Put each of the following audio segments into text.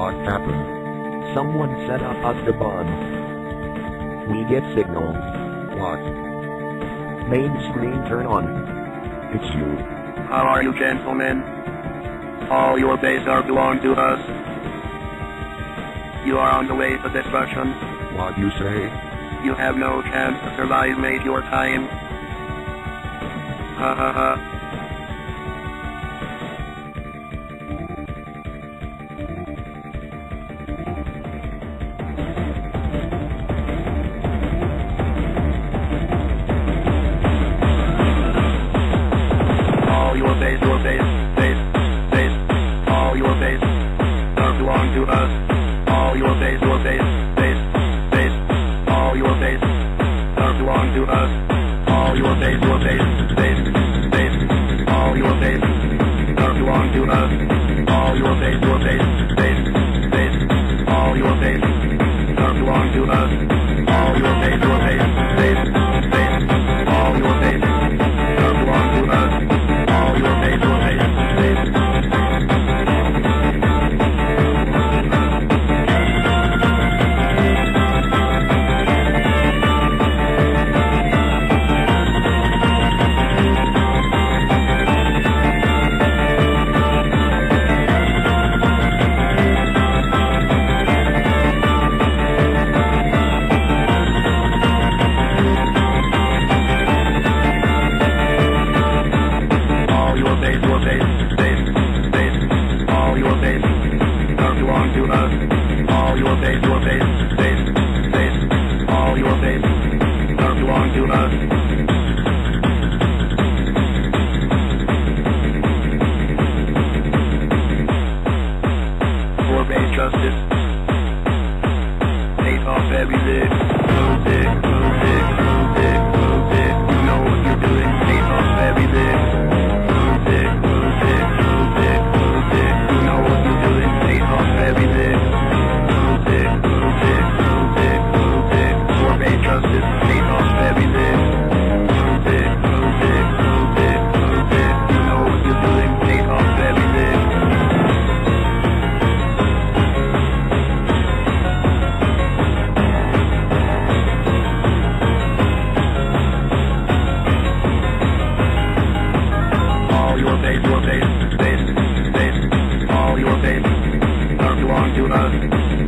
what happened? Someone set up the bomb. We get signal. What? Main screen turn on. It's you. How are you, gentlemen? All your base are belong to us. You are on the way to destruction. What you say? You have no chance to survive, mate, your time. Ha ha ha.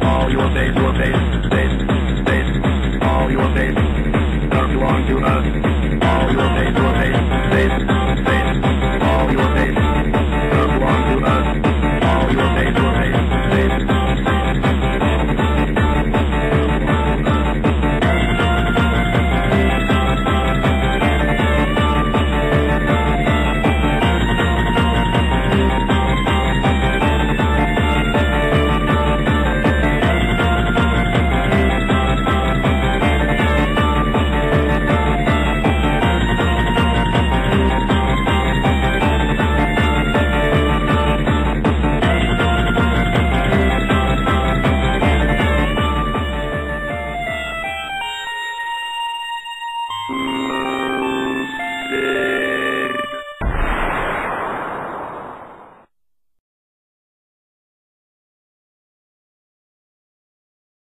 All your days,